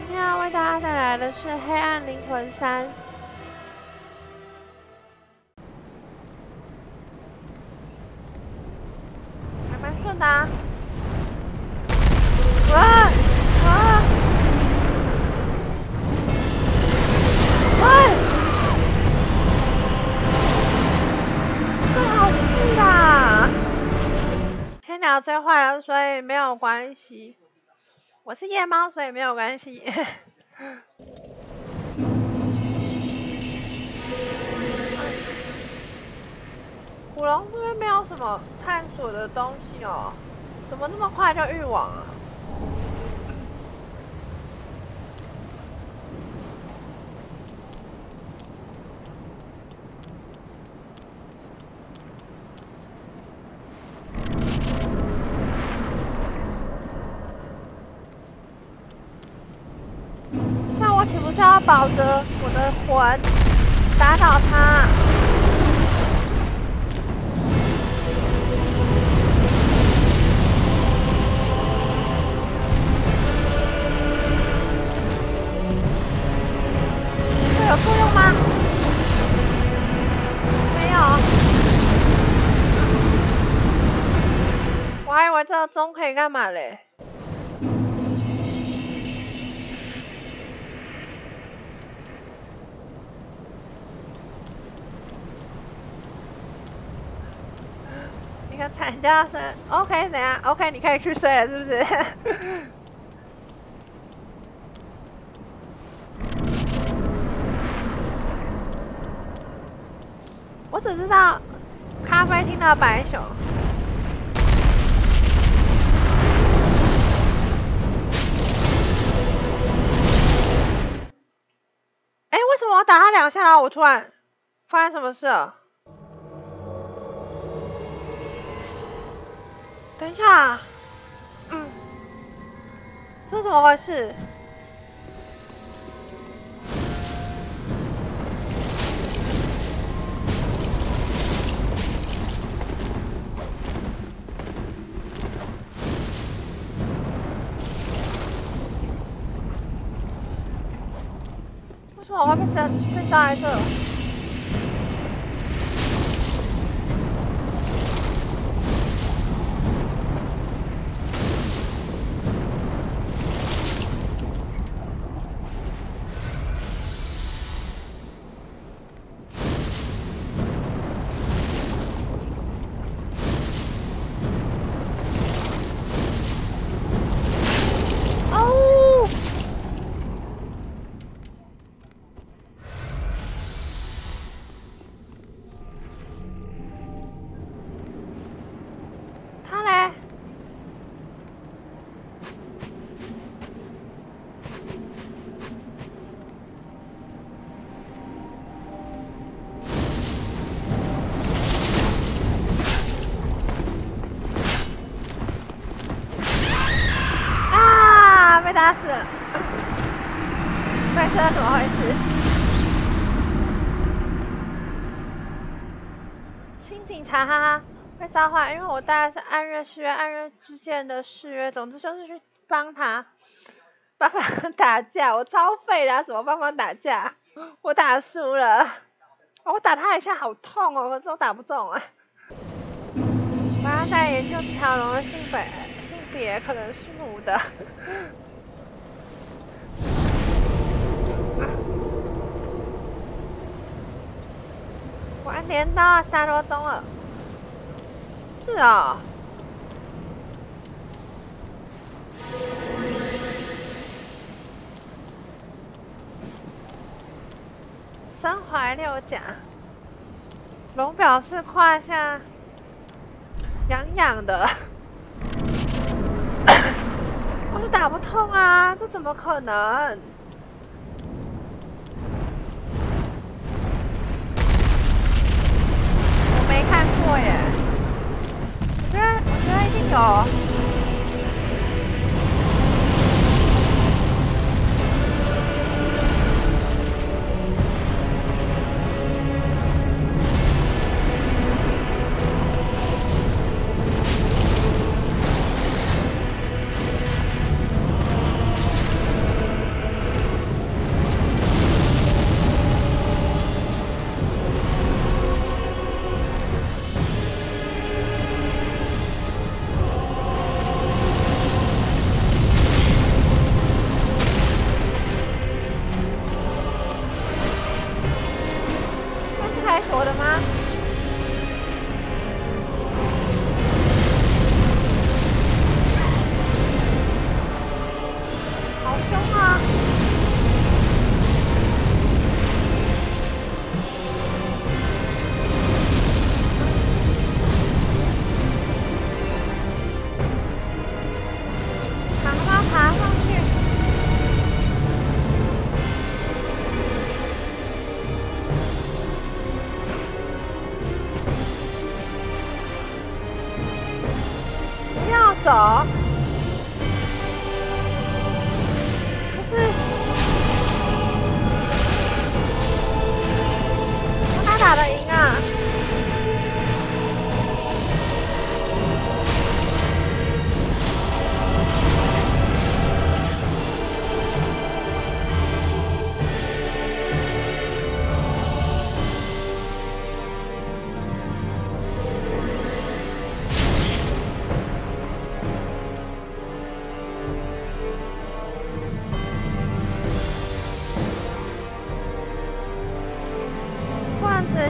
今天要为大家带来的是《黑暗灵魂3》。还蛮顺的啊！喂！这好近啊！天鸟最坏了，所以没有关系。 我是夜猫，所以没有关系。古龙这边没有什么探索的东西哦，怎么那么快就欲望啊？保着我的魂，打倒他！这有作用吗？没有。我还以为这个钟可以干嘛嘞？ 惨叫声 ，OK， 怎样 ？OK， 你可以去睡了，是不是？我只知道咖啡厅的白熊。哎，为什么我打他两下，然后我突然发生什么事了？ 等一下，这是怎么回事？为什么我会被扎在这？ 哈哈，被召唤，因为我带的是暗月誓约，暗月之剑的誓约，总之就是去帮他，帮忙打架，我超废的、啊，怎么帮忙打架？我打输了、哦，我打他一下好痛哦，我都打不中啊。我要在研究这条龙的性别可能是母的。我按镰刀啊，杀多东了。 是啊、哦，身怀六甲，龙表示胯下痒痒的，我就打不痛啊，这怎么可能？ 我耶，我觉得一定有。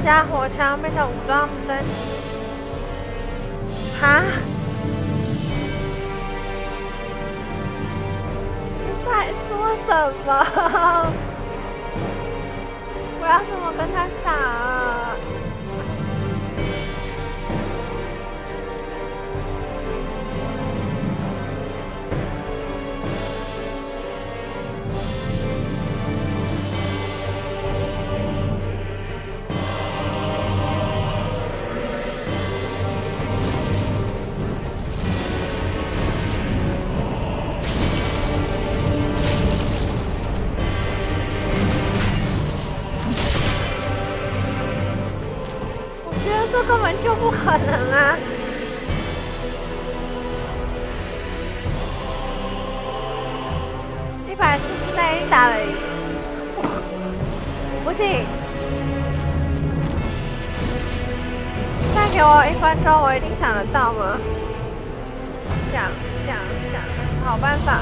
这家伙枪被他武装身体，哈？你在说什么？我要怎么跟他打啊？ 根本就不可能啊！140在一打了一，我不信！再给我1分钟，我一定想得到吗？想，好办法！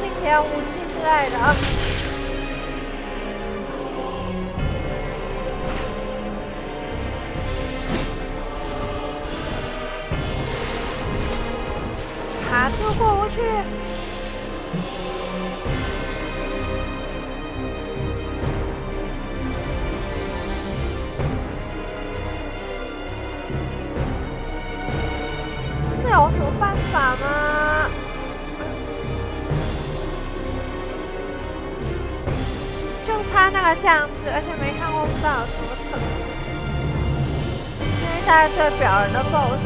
这些武器之类的啊，爬都过不去。这有什么办法吗？ 他那个样子，而且没看过不知道有什么可能。这一代最表人的 BOSS，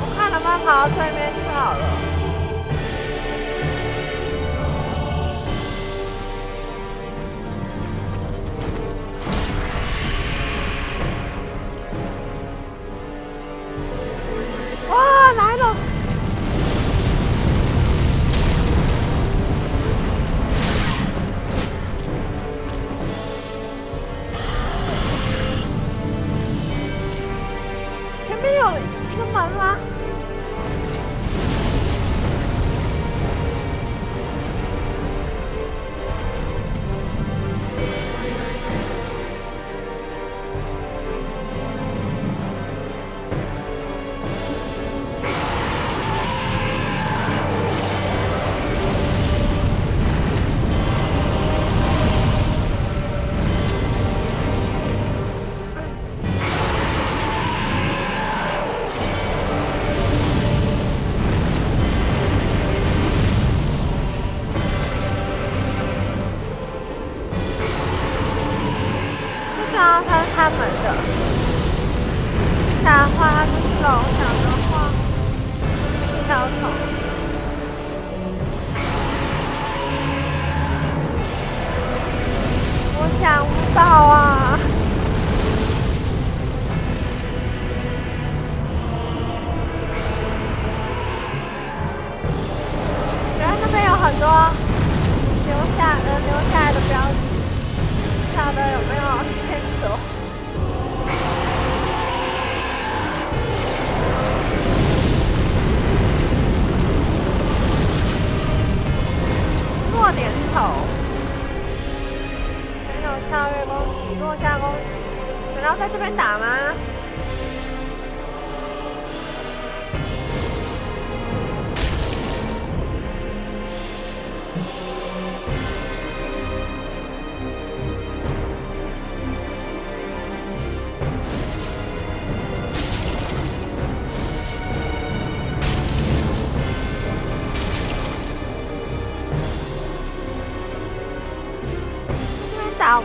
我看能不能跑到对面去好了。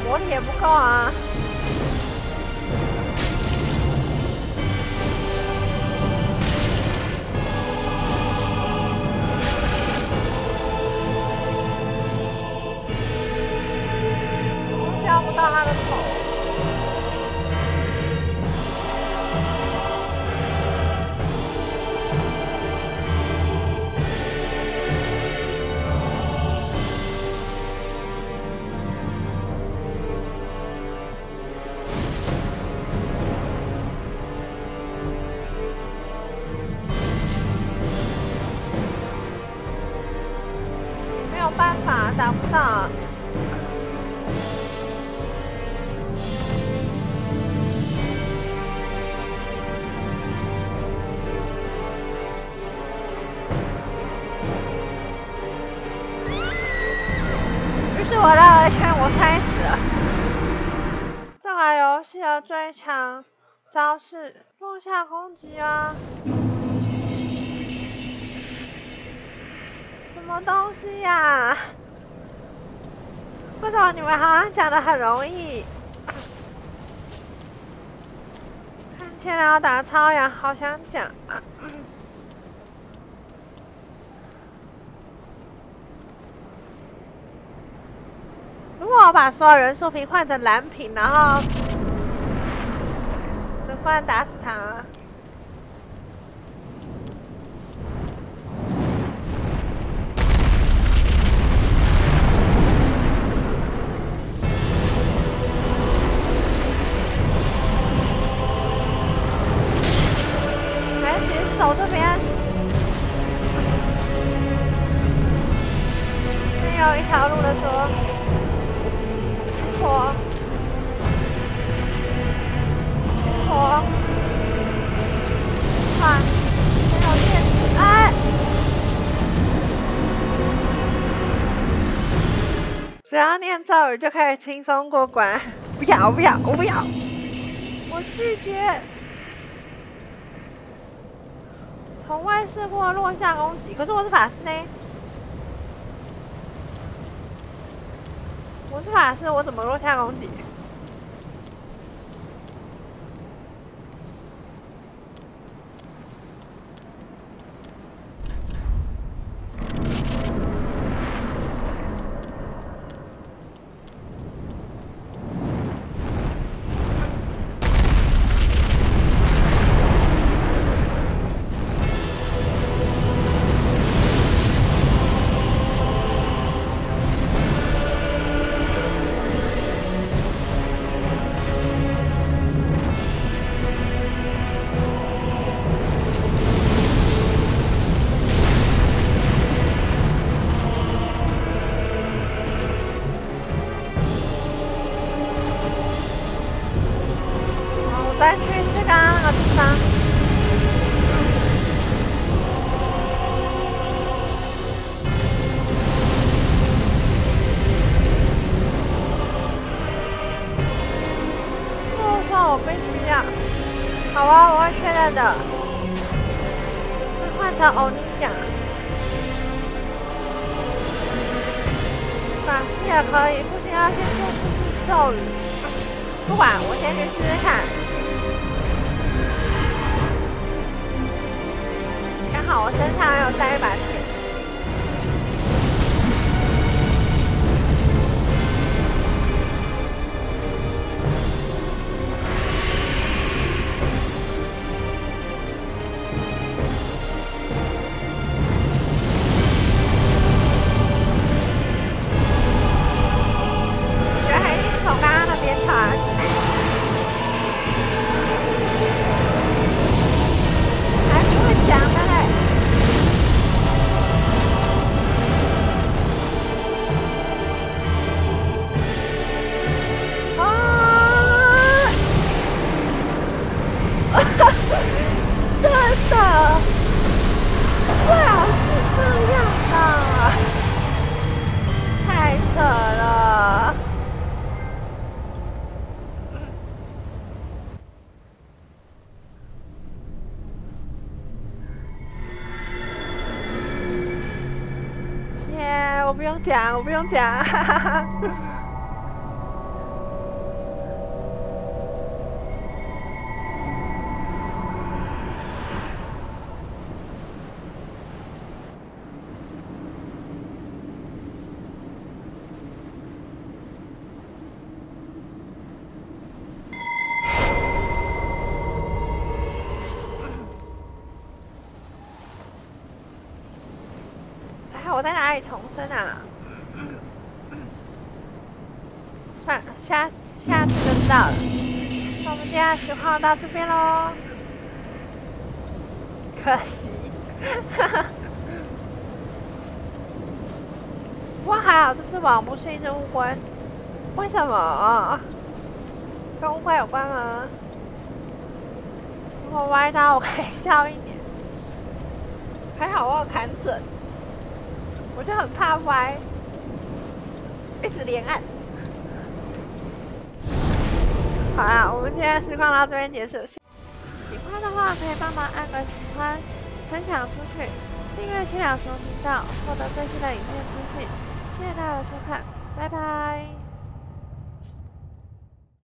魔力也不够啊！达不到啊。 我绕了一圈，我摔死了。这把游戏的最强招式落下攻击啊！什么东西呀、啊？为什么你们好像讲得很容易？看起来要打超阳，好想讲。如果我把所有人数瓶换成蓝瓶，然后能不能打死他啊？哎，其实走这边没有一条路的说。 我，没有电池，哎！只要念咒语就可以轻松过关。不要，不要，我不要，我拒绝。从未试过落下攻击，可是我是法师呢。 我是法师，我怎么落下攻击？我不用讲，哈哈哈。哎，我在哪里重生啊？ 下次就知道了。那我们今天10号到这边喽，可惜，哈哈。不过还啊，这只网不是一只乌龟，为什么？跟乌龟有关吗？如果歪到我可以笑一点，还好我有弹准，我就很怕歪，一直连按。 好啦，我们今天实况到这边结束。喜欢的话可以帮忙按个喜欢，分享出去，订阅七两熊频道，获得最新的影片资讯。谢谢大家的收看，拜拜。